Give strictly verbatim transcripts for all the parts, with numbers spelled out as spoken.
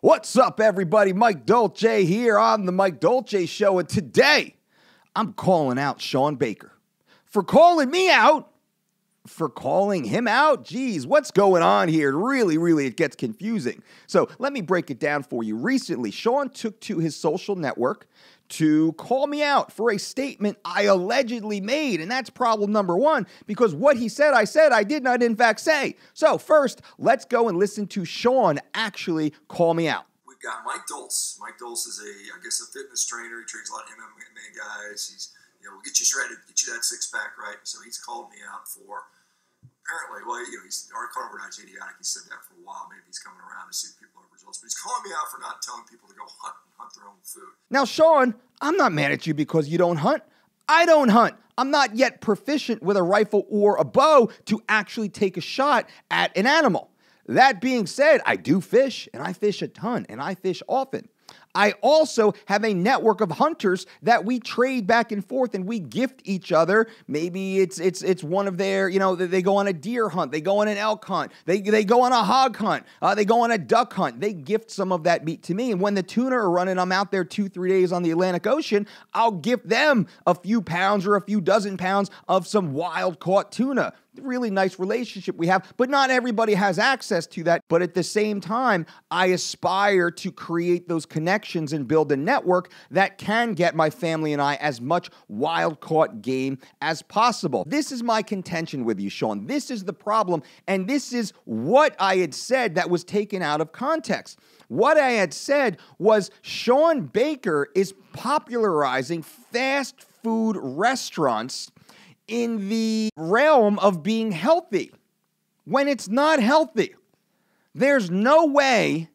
What's up, everybody? Mike Dolce here on the Mike Dolce Show, and today I'm calling out Shawn Baker for calling me out for calling him out. Geez, what's going on here? Really, really, it gets confusing. So let me break it down for you. Recently, Shawn took to his social network to call me out for a statement I allegedly made. And that's problem number one, because what he said, I said, I did not in fact say. So first, let's go and listen to Shawn actually call me out. We've got Mike Dolce. Mike Dolce is a, I guess, a fitness trainer. He trains a lot of M M A guys. He's, you know, we'll get you shredded, get you that six pack, right? So he's called me out for, apparently, well, you know, he's already called overnight idiotic. He said that for a while. Maybe he's coming around to see if people have results. But he's calling me out for not telling people to go hunt and hunt their own food. Now, Shawn, I'm not mad at you because you don't hunt. I don't hunt. I'm not yet proficient with a rifle or a bow to actually take a shot at an animal. That being said, I do fish, and I fish a ton, and I fish often. I also have a network of hunters that we trade back and forth and we gift each other. Maybe it's it's it's one of their, you know, they go on a deer hunt, they go on an elk hunt, they, they go on a hog hunt, uh, they go on a duck hunt. They gift some of that meat to me. And when the tuna are running, I'm out there two, three days on the Atlantic Ocean, I'll gift them a few pounds or a few dozen pounds of some wild caught tuna. Really nice relationship we have, but not everybody has access to that. But at the same time, I aspire to create those connections and build a network that can get my family and I as much wild-caught game as possible. This is my contention with you, Shawn. This is the problem, and this is what I had said that was taken out of context. What I had said was Shawn Baker is popularizing fast food restaurants in the realm of being healthy, when it's not healthy. There's no way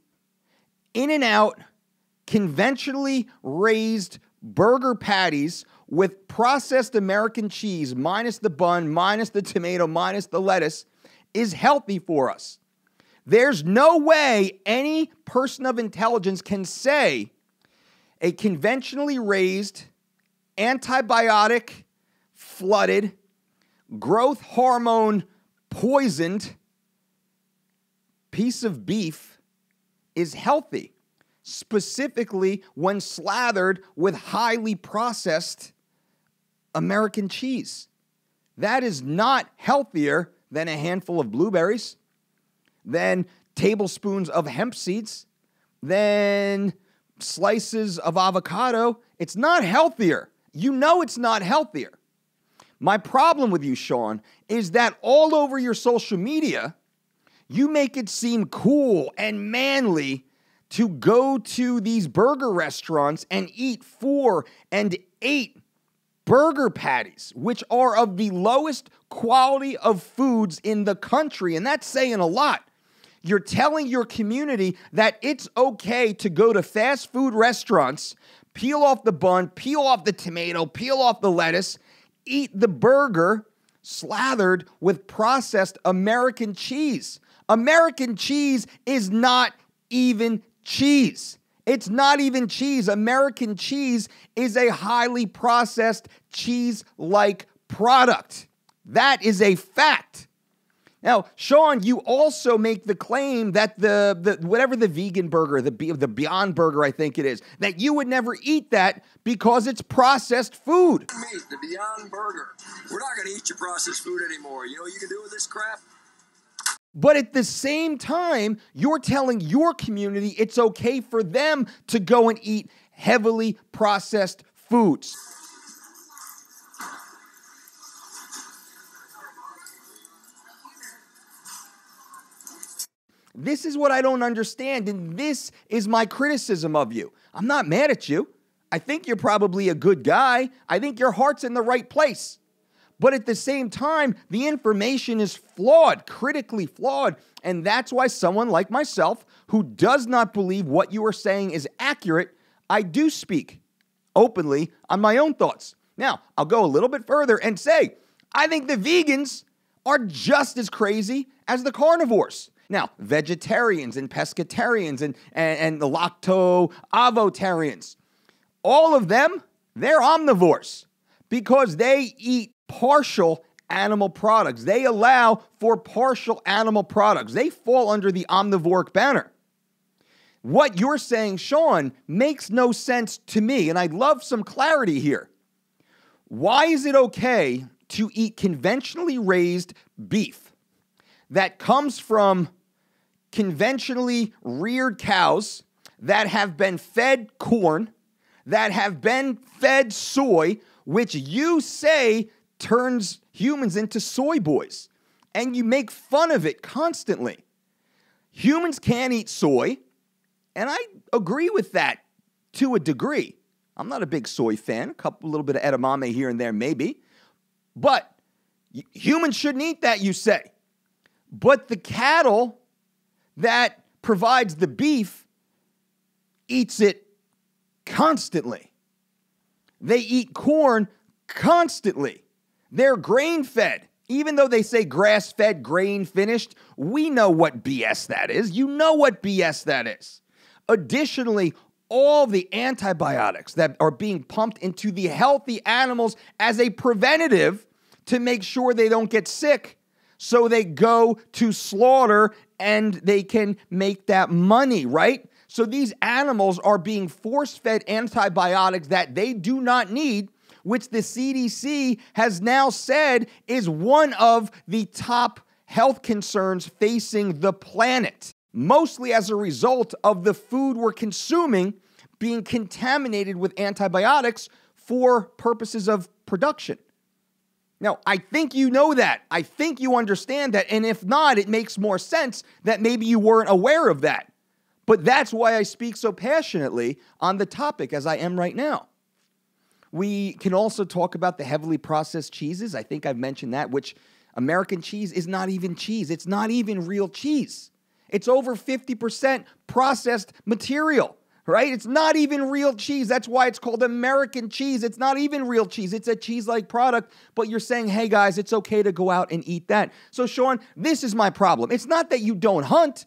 In-N-Out conventionally raised burger patties with processed American cheese, minus the bun, minus the tomato, minus the lettuce, is healthy for us. There's no way any person of intelligence can say a conventionally raised, antibiotic, flooded, growth hormone poisoned piece of beef is healthy, specifically when slathered with highly processed American cheese. That is not healthier than a handful of blueberries, than tablespoons of hemp seeds, than slices of avocado. It's not healthier. You know it's not healthier. My problem with you, Shawn, is that all over your social media, you make it seem cool and manly to go to these burger restaurants and eat four and eight burger patties, which are of the lowest quality of foods in the country, and that's saying a lot. You're telling your community that it's okay to go to fast food restaurants, peel off the bun, peel off the tomato, peel off the lettuce, eat the burger slathered with processed American cheese. American cheese is not even cheese. It's not even cheese. American cheese is a highly processed cheese-like product. That is a fact. Now, Shawn, you also make the claim that the, the whatever the vegan burger, the, the Beyond Burger, I think it is, that you would never eat that because it's processed food. Meat, the Beyond Burger. We're not going to eat your processed food anymore. You know what you can do with this crap? But at the same time, you're telling your community it's okay for them to go and eat heavily processed foods. This is what I don't understand, and this is my criticism of you. I'm not mad at you. I think you're probably a good guy. I think your heart's in the right place. But at the same time, the information is flawed, critically flawed, and that's why someone like myself, who does not believe what you are saying is accurate, I do speak openly on my own thoughts. Now, I'll go a little bit further and say, I think the vegans are just as crazy as the carnivores. Now, vegetarians and pescatarians and, and, and the lacto-avotarians, all of them, they're omnivores because they eat partial animal products. They allow for partial animal products. They fall under the omnivoric banner. what you're saying, Shawn, makes no sense to me, and I'd love some clarity here. Why is it okay to eat conventionally raised beef that comes from conventionally reared cows that have been fed corn, that have been fed soy, which you say turns humans into soy boys, and you make fun of it constantly? Humans can't eat soy, and I agree with that to a degree. I'm not a big soy fan, a couple, little bit of edamame here and there maybe, but humans shouldn't eat that, you say. But the cattle that provides the beef eats it constantly. They eat corn constantly. They're grain-fed. Even though they say grass-fed, grain-finished, we know what B S that is. You know what B S that is. Additionally, all the antibiotics that are being pumped into the healthy animals as a preventative to make sure they don't get sick, so they go to slaughter and they can make that money, right? So these animals are being force-fed antibiotics that they do not need, which the C D C has now said is one of the top health concerns facing the planet, mostly as a result of the food we're consuming being contaminated with antibiotics for purposes of production. Now, I think you know that. I think you understand that. And if not, it makes more sense that maybe you weren't aware of that. But that's why I speak so passionately on the topic as I am right now. We can also talk about the heavily processed cheeses. I think I've mentioned that, which American cheese is not even cheese. It's not even real cheese. It's over fifty percent processed material, right? It's not even real cheese. That's why it's called American cheese. It's not even real cheese. It's a cheese-like product, but you're saying, hey, guys, it's okay to go out and eat that. So, Shawn, this is my problem. It's not that you don't hunt.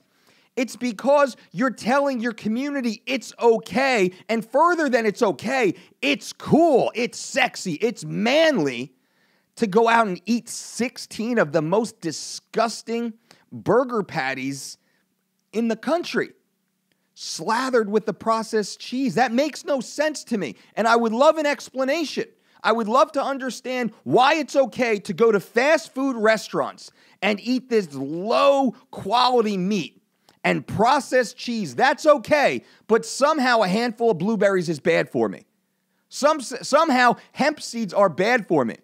It's because you're telling your community it's okay, and further than it's okay, it's cool, it's sexy, it's manly to go out and eat sixteen of the most disgusting burger patties in the country, slathered with the processed cheese. That makes no sense to me, and I would love an explanation. I would love to understand why it's okay to go to fast food restaurants and eat this low-quality meat and processed cheese. That's okay, but somehow a handful of blueberries is bad for me. Some, somehow hemp seeds are bad for me.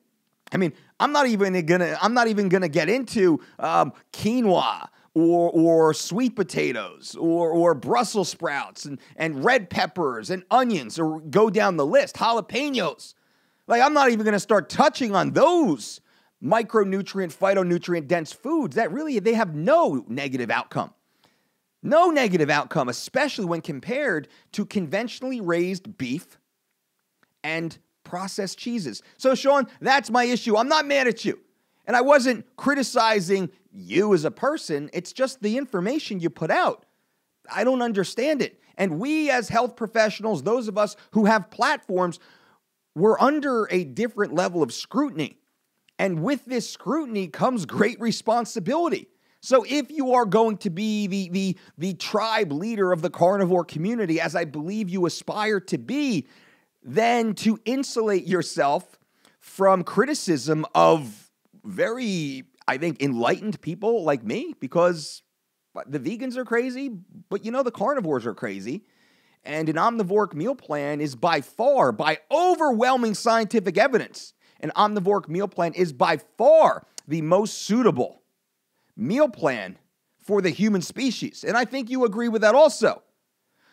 I mean, I'm not even gonna, I'm not even gonna get into um, quinoa or, or sweet potatoes or, or Brussels sprouts and, and red peppers and onions, or go down the list, jalapenos. Like, I'm not even gonna start touching on those micronutrient, phytonutrient-dense foods that really, they have no negative outcome. No negative outcome, especially when compared to conventionally raised beef and processed cheeses. So, Shawn, that's my issue. I'm not mad at you. And I wasn't criticizing you as a person. It's just the information you put out. I don't understand it. And we as health professionals, those of us who have platforms, we're under a different level of scrutiny. And with this scrutiny comes great responsibility. So if you are going to be the, the, the tribe leader of the carnivore community, as I believe you aspire to be, then to insulate yourself from criticism of very, I think, enlightened people like me, because the vegans are crazy, but you know the carnivores are crazy. And an omnivoric meal plan is by far, by overwhelming scientific evidence, an omnivoric meal plan is by far the most suitable meal plan for the human species. And I think you agree with that also.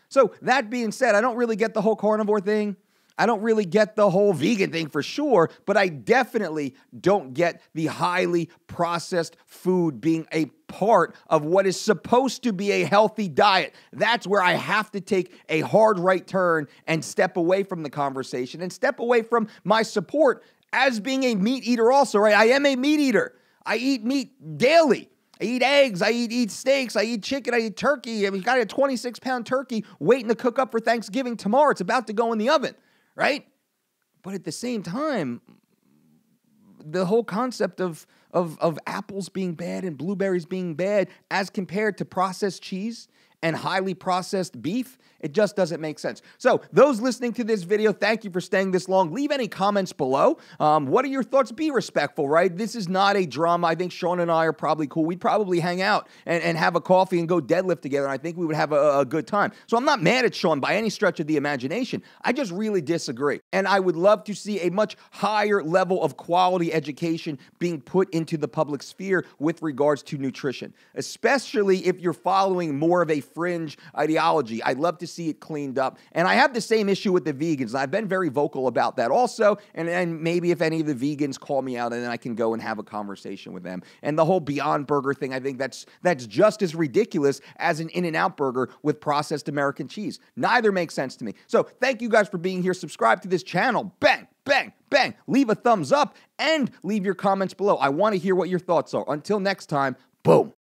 So that being said, I don't really get the whole carnivore thing. I don't really get the whole vegan thing for sure, but I definitely don't get the highly processed food being a part of what is supposed to be a healthy diet. That's where I have to take a hard right turn and step away from the conversation and step away from my support as being a meat eater also, right? I am a meat eater. I eat meat daily. I eat eggs. I eat, eat steaks. I eat chicken. I eat turkey. I mean, got a twenty-six pound turkey waiting to cook up for Thanksgiving tomorrow. It's about to go in the oven, right? But at the same time, the whole concept of, of, of apples being bad and blueberries being bad as compared to processed cheese and highly processed beef. It just doesn't make sense. So those listening to this video, thank you for staying this long. Leave any comments below. Um, what are your thoughts? Be respectful, right? This is not a drama. I think Shawn and I are probably cool. We'd probably hang out and, and have a coffee and go deadlift together. And I think we would have a, a good time. So I'm not mad at Shawn by any stretch of the imagination. I just really disagree. And I would love to see a much higher level of quality education being put into the public sphere with regards to nutrition, especially if you're following more of a fringe ideology. I'd love to see it cleaned up. And I have the same issue with the vegans. I've been very vocal about that also. And, and maybe if any of the vegans call me out, and then I can go and have a conversation with them. And the whole Beyond Burger thing, I think that's, that's just as ridiculous as an In-N-Out burger with processed American cheese. Neither makes sense to me. So thank you guys for being here. Subscribe to this channel. Bang, bang, bang. Leave a thumbs up and leave your comments below. I want to hear what your thoughts are. Until next time, boom.